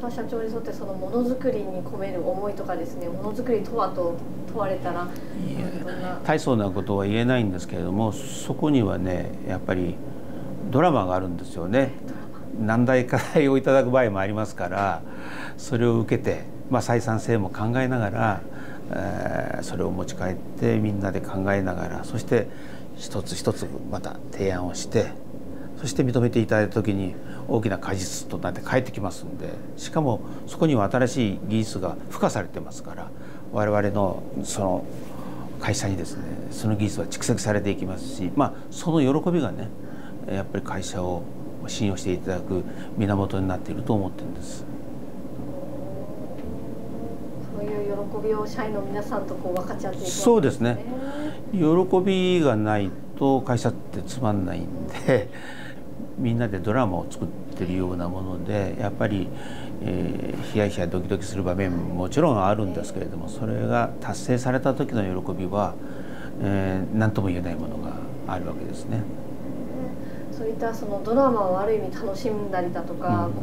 原社長にとってそのものづくりに込める思いとかですね、ものづくりとはと問われたら、大層なことは言えないんですけれども、そこにはねやっぱりドラマがあるんですよね。難題課題をいただく場合もありますから、それを受けて、採算性も考えながら、それを持ち帰ってみんなで考えながら、そして一つ一つまた提案をして、そして認めていただいた時に大きな果実となって帰ってきますんで、しかもそこには新しい技術が付加されてますから、我々のその会社にですね、その技術は蓄積されていきますし、その喜びがねやっぱり会社を信用していただく源になっていると思ってるんです。そういう喜びを社員の皆さんと分かち合っていくわけですね。そうですね。喜びがないと会社ってつまんないんで、みんなでドラマを作ってるようなもので、やっぱり、ヒヤヒヤドキドキする場面ももちろんあるんですけれども、それが達成された時の喜びは、何とも言えないものがあるわけですね。そういったそのドラマをある意味楽しんだりだとか、喜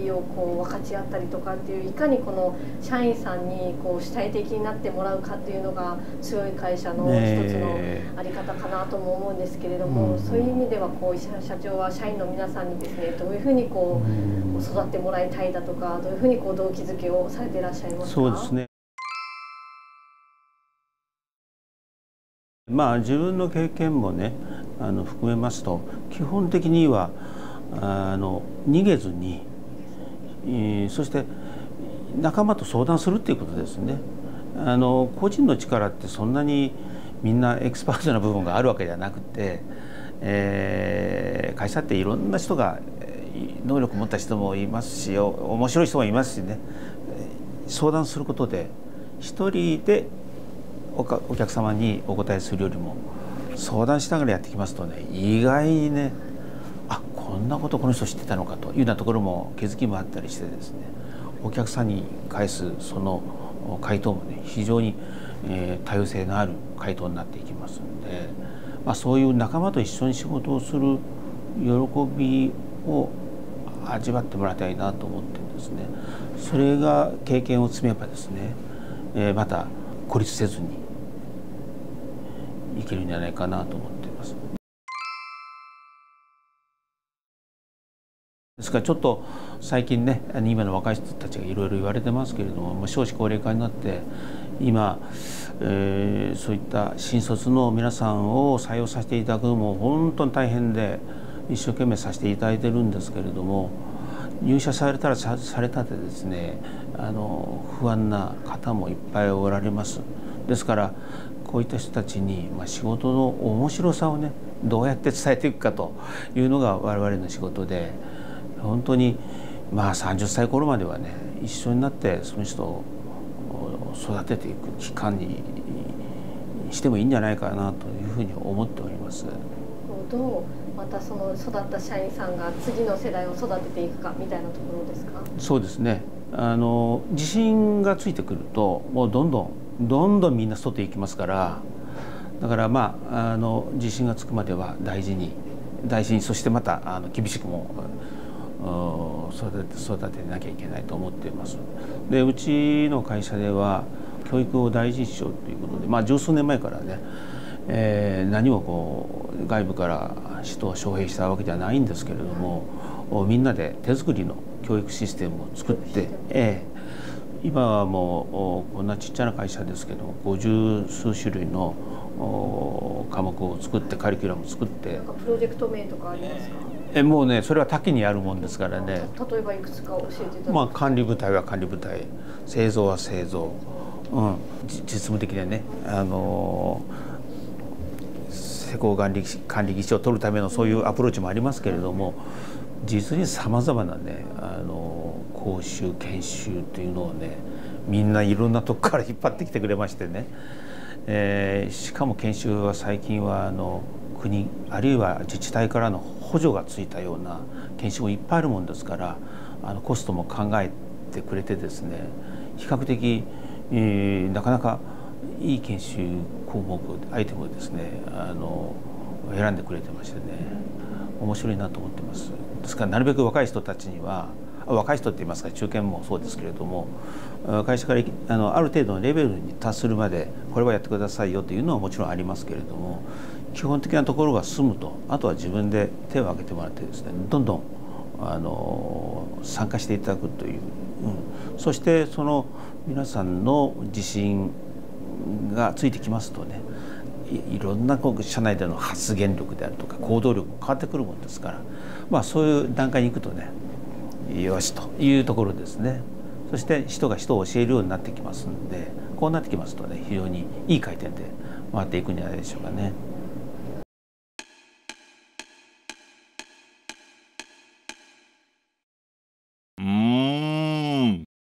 びを分かち合ったりとかっていう、いかにこの社員さんに主体的になってもらうかっていうのが強い会社の一つのあり方かなとも思うんですけれども、そういう意味では社長は社員の皆さんにですね、どういうふうに育ってもらいたいだとか、どういうふうに動機づけをされていらっしゃいますか？そうですね。自分の経験もね含めますと、基本的には逃げずに、そして仲間と相談するっていうことですね。個人の力ってそんなにみんなエキスパートな部分があるわけじゃなくて、会社っていろんな人が能力を持った人もいますし、面白い人もいますしね、相談することで一人でお客様にお答えするよりも相談しながらやってきますとね、意外にね、こんなことこの人知ってたのかというようなところも気づきもあったりしてですね、お客さんに返すその回答もね非常に多様性のある回答になっていきますので、そういう仲間と一緒に仕事をする喜びを味わってもらいたいなと思ってるんですね。それが経験を積めばですね、また孤立せずにいけるんじゃないかなと思っています。ですからちょっと最近ね、今の若い人たちがいろいろ言われてますけれども、少子高齢化になって今、そういった新卒の皆さんを採用させていただくのも本当に大変で、一生懸命させていただいてるんですけれども、入社されたらされたでですね、不安な方もいっぱいおられます。ですからこういった人たちに仕事の面白さをねどうやって伝えていくかというのが我々の仕事で、本当に30歳頃まではね一緒になってその人を育てていく期間にしてもいいんじゃないかなというふうに思っております。どうまたその育った社員さんが次の世代を育てていくかみたいなところですか？そうですね。自信がついてくるともうどんどんみんな外へ行きますから、だから自信がつくまでは大事に、そしてまた厳しくも育てなきゃいけないと思っています。でうちの会社では教育を大事にしようということで、十数年前からね、何も外部から人を招聘したわけではないんですけれども、みんなで手作りの教育システムを作って。今はもうこんなちっちゃな会社ですけども、50数種類の科目を作って、カリキュラムを作って、なんかプロジェクト名とかありますか？もうねそれは多岐にあるもんですからね。例えばいくつか教えていただきます。管理部隊は管理部隊、製造は製造、実務的でね、施工管理技師を取るためのそういうアプローチもありますけれども、実にさまざまなね講習研修というのをね、みんないろんなとこから引っ張ってきてくれましてね、しかも研修は最近は国あるいは自治体からの補助がついたような研修もいっぱいあるもんですから、コストも考えてくれてですね、比較的、なかなかいい研修項目アイテムをですね選んでくれてましてね、面白いなと思ってます。ですからなるべく若い人たちには若い人って言いますか中堅もそうですけれども、会社からある程度のレベルに達するまでこれはやってくださいよというのはもちろんありますけれども、基本的なところが済むと、あとは自分で手を挙げてもらってですね、どんどん参加していただくという、そしてその皆さんの自信がついてきますとね、いろんな社内での発言力であるとか行動力も変わってくるものですから、まあ、そういう段階に行くとね、よしというところですね。そして人が人を教えるようになってきますんで、こうなってきますとね、非常にいい回転で回っていくんじゃないでしょうかね。